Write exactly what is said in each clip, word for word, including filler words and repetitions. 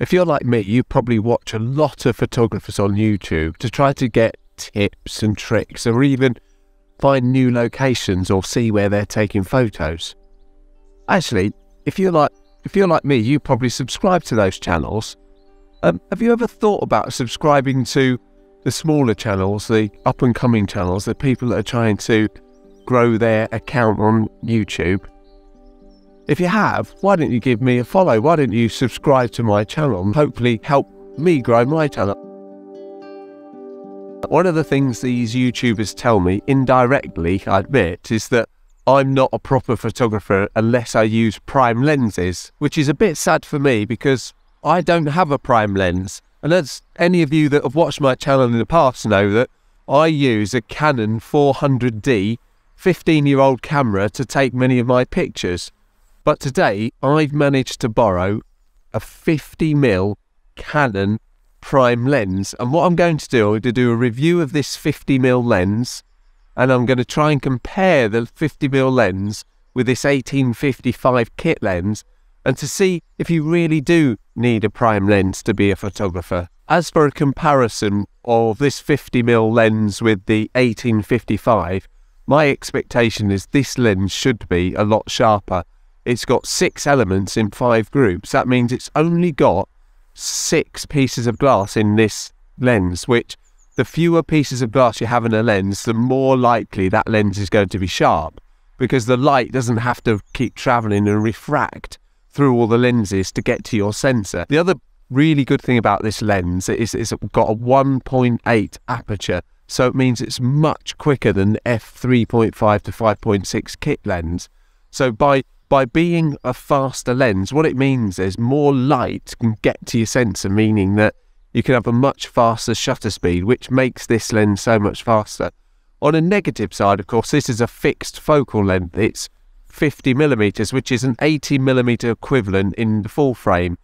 If you're like me, you probably watch a lot of photographers on YouTube to try to get tips and tricks, or even find new locations or see where they're taking photos. Actually, if you're like if you're like me, you probably subscribe to those channels. Um, have you ever thought about subscribing to the smaller channels, the up-and-coming channels, the people that are trying to grow their account on YouTube? If you have, why don't you give me a follow? Why don't you subscribe to my channel and hopefully help me grow my channel? One of the things these YouTubers tell me, indirectly, I admit, is that I'm not a proper photographer unless I use prime lenses, which is a bit sad for me because I don't have a prime lens. And as any of you that have watched my channel in the past know, that I use a Canon four hundred D fifteen year old camera to take many of my pictures. But today, I've managed to borrow a fifty millimeter Canon prime lens. And what I'm going to do, I'm going to do a review of this fifty millimeter lens, and I'm going to try and compare the fifty millimeter lens with this eighteen fifty-five kit lens, and to see if you really do need a prime lens to be a photographer. As for a comparison of this fifty millimeter lens with the eighteen fifty-five, my expectation is this lens should be a lot sharper. It's got six elements in five groups. That means it's only got six pieces of glass in this lens, which the fewer pieces of glass you have in a lens, the more likely that lens is going to be sharp, because the light doesn't have to keep traveling and refract through all the lenses to get to your sensor. The other really good thing about this lens is it's got a one point eight aperture, so it means it's much quicker than the f three point five to five point six kit lens. So by By being a faster lens, what it means is more light can get to your sensor, meaning that you can have a much faster shutter speed, which makes this lens so much faster. On a negative side, of course, this is a fixed focal length. It's fifty millimeters, which is an eighty millimeter equivalent in the full frame.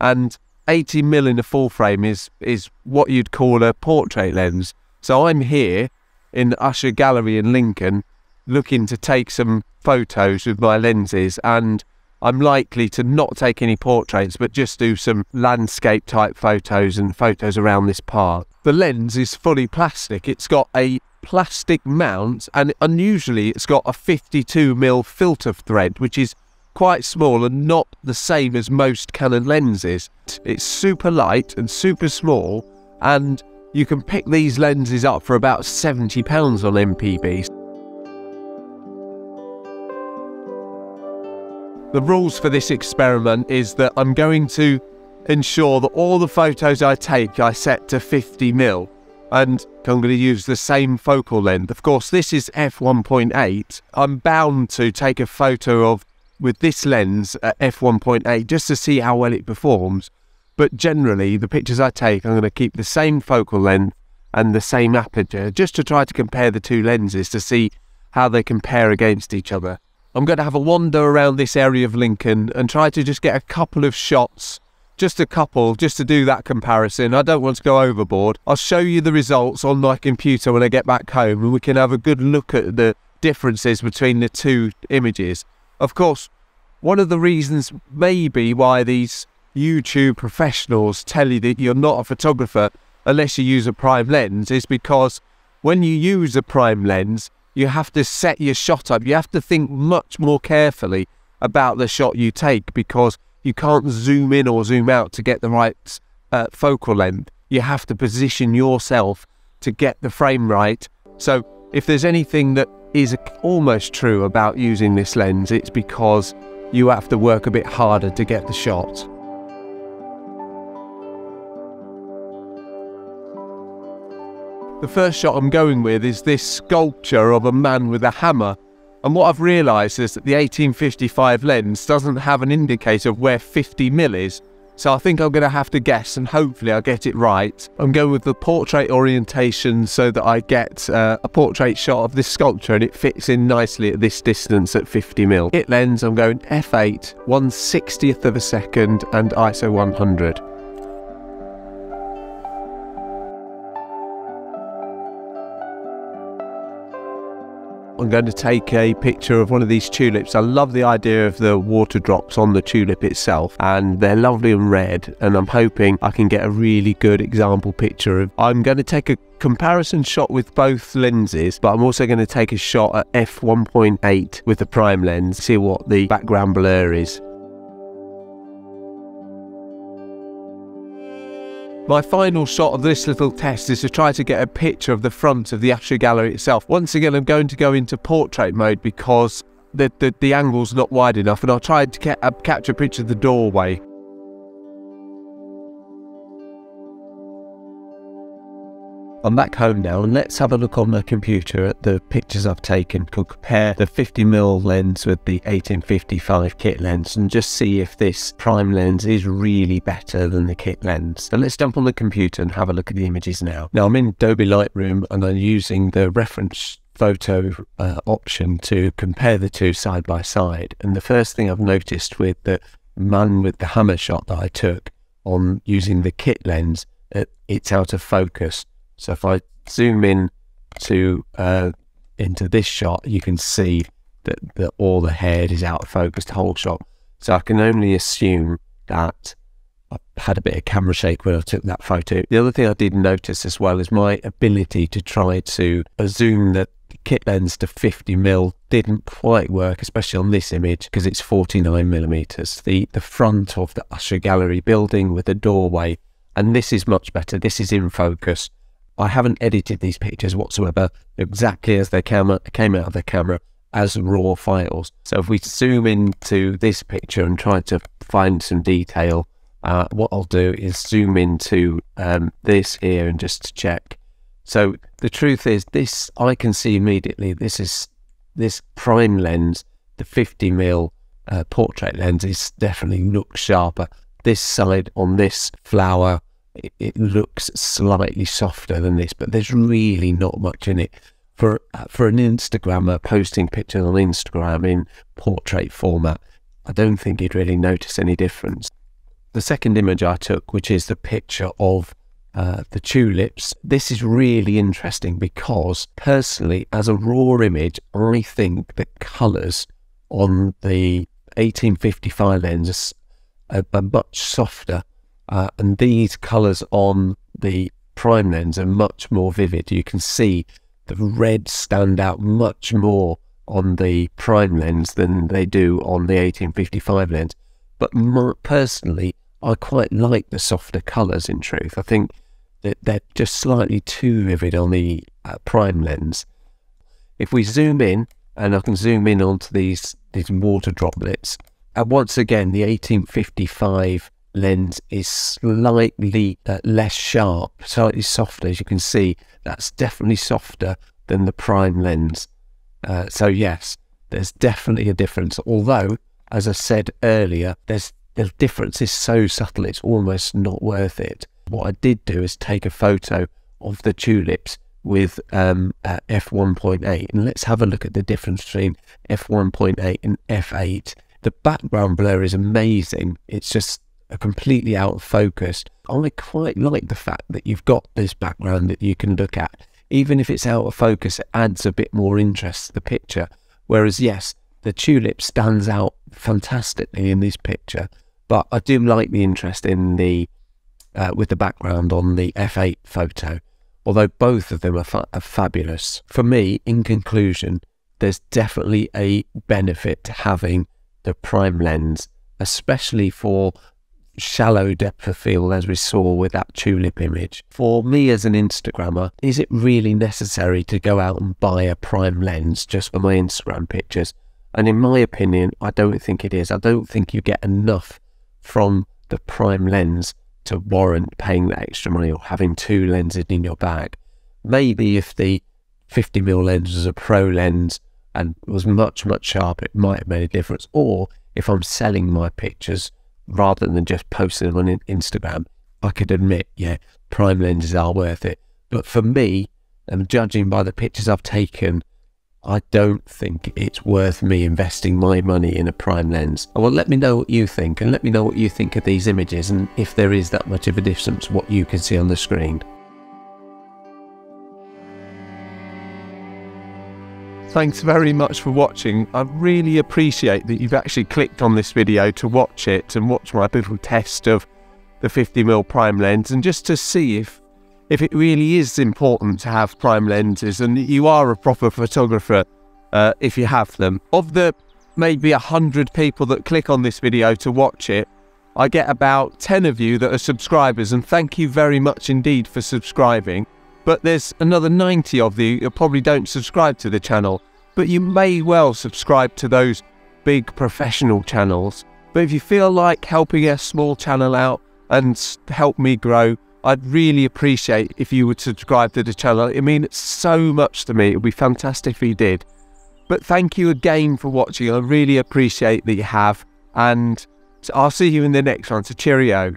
And eighty millimeter in the full frame is, is what you'd call a portrait lens. So I'm here in the Usher Gallery in Lincoln, looking to take some photos with my lenses, and I'm likely to not take any portraits but just do some landscape type photos and photos around this park. The lens is fully plastic. It's got a plastic mount, and unusually it's got a fifty-two millimeter filter thread, which is quite small and not the same as most Canon lenses. It's super light and super small, and you can pick these lenses up for about seventy pounds on M P B. The rules for this experiment is that I'm going to ensure that all the photos I take I set to fifty millimeter, and I'm going to use the same focal length. Of course, this is f one point eight. I'm bound to take a photo of with this lens at f one point eight just to see how well it performs, but generally the pictures I take, I'm going to keep the same focal length and the same aperture just to try to compare the two lenses to see how they compare against each other. I'm going to have a wander around this area of Lincoln and try to just get a couple of shots, just a couple, just to do that comparison. I don't want to go overboard. I'll show you the results on my computer when I get back home, and we can have a good look at the differences between the two images. Of course, one of the reasons maybe why these YouTube professionals tell you that you're not a photographer unless you use a prime lens is because when you use a prime lens, you have to set your shot up. You have to think much more carefully about the shot you take, because you can't zoom in or zoom out to get the right uh, focal length. You have to position yourself to get the frame right. So if there's anything that is almost true about using this lens, it's because you have to work a bit harder to get the shot. The first shot I'm going with is this sculpture of a man with a hammer, and what I've realised is that the eighteen fifty-five lens doesn't have an indicator of where fifty millimeter is, so I think I'm going to have to guess, and hopefully I'll get it right. I'm going with the portrait orientation so that I get uh, a portrait shot of this sculpture, and it fits in nicely at this distance at fifty millimeter. Kit lens, I'm going f eight, one sixtieth of a second and I S O one hundred. I'm going to take a picture of one of these tulips. I love the idea of the water drops on the tulip itself, and they're lovely and red, and I'm hoping I can get a really good example picture of. I'm going to take a comparison shot with both lenses, but I'm also going to take a shot at f one point eight with the prime lens, see what the background blur is. My final shot of this little test is to try to get a picture of the front of the Usher Gallery itself. Once again, I'm going to go into portrait mode because the, the, the angle's not wide enough, and I'll try to ca uh, capture a picture of the doorway. I'm back home now, and let's have a look on the computer at the pictures I've taken. We'll compare the fifty millimeter lens with the eighteen fifty-five kit lens and just see if this prime lens is really better than the kit lens. So let's jump on the computer and have a look at the images now. Now I'm in Adobe Lightroom, and I'm using the reference photo uh, option to compare the two side by side. And the first thing I've noticed with the man with the hammer shot that I took on using the kit lens, it's out of focus. So if I zoom in to uh, into this shot, you can see that, that all the head is out of focus, the whole shot. So I can only assume that I had a bit of camera shake when I took that photo. The other thing I did notice as well is my ability to try to zoom the kit lens to fifty millimeter didn't quite work, especially on this image because it's forty-nine millimeter. The, the front of the Usher Gallery building with the doorway, and this is much better. This is in focus. I haven't edited these pictures whatsoever, exactly as they came out of the camera as raw files. So if we zoom into this picture and try to find some detail, uh, what I'll do is zoom into um, this here and just to check. So the truth is this, I can see immediately this is this prime lens, the fifty millimeter uh, portrait lens is definitely looks sharper. This side on this flower, it looks slightly softer than this, but there's really not much in it. For for an Instagrammer posting pictures on Instagram in portrait format, I don't think you'd really notice any difference. The second image I took, which is the picture of uh, the tulips, this is really interesting because personally, as a raw image, I think the colours on the eighteen fifty-five lens are, are much softer. Uh, and these colours on the prime lens are much more vivid. You can see the reds stand out much more on the prime lens than they do on the eighteen fifty-five lens. But more personally, I quite like the softer colours in truth. I think that they're just slightly too vivid on the uh, prime lens. If we zoom in, and I can zoom in onto these, these water droplets, and once again, the eighteen fifty-five lens is slightly uh, less sharp, slightly softer. As you can see, that's definitely softer than the prime lens. Uh, so yes, there's definitely a difference, although as I said earlier, there's the difference is so subtle it's almost not worth it. What I did do is take a photo of the tulips with um, uh, f one point eight, and let's have a look at the difference between f one point eight and f eight. The background blur is amazing. It's just are completely out of focus. I quite like the fact that you've got this background that you can look at. Even if it's out of focus, it adds a bit more interest to the picture. Whereas yes, the tulip stands out fantastically in this picture, but I do like the interest in the uh, with the background on the f eight photo, although both of them are, fa are fabulous. For me, in conclusion, there's definitely a benefit to having the prime lens, especially for shallow depth of field, as we saw with that tulip image. For me as an Instagrammer, is it really necessary to go out and buy a prime lens just for my Instagram pictures? And in my opinion, I don't think it is. I don't think you get enough from the prime lens to warrant paying that extra money or having two lenses in your bag. Maybe if the fifty millimeter lens was a pro lens and was much, much sharper, it might have made a difference. Or if I'm selling my pictures, rather than just posting them on Instagram, I could admit, yeah, prime lenses are worth it. But for me, and judging by the pictures I've taken, I don't think it's worth me investing my money in a prime lens. Well, let me know what you think, and let me know what you think of these images, and if there is that much of a difference, what you can see on the screen. Thanks very much for watching. I really appreciate that you've actually clicked on this video to watch it and watch my little test of the fifty millimeter prime lens, and just to see if if it really is important to have prime lenses and that you are a proper photographer uh, if you have them. Of the maybe a hundred people that click on this video to watch it, I get about ten of you that are subscribers, and thank you very much indeed for subscribing. But there's another ninety of you who probably don't subscribe to the channel, but you may well subscribe to those big professional channels. But if you feel like helping a small channel out and help me grow, I'd really appreciate if you would subscribe to the channel. It means so much to me. It would be fantastic if you did. But thank you again for watching. I really appreciate that you have, and I'll see you in the next one. So cheerio.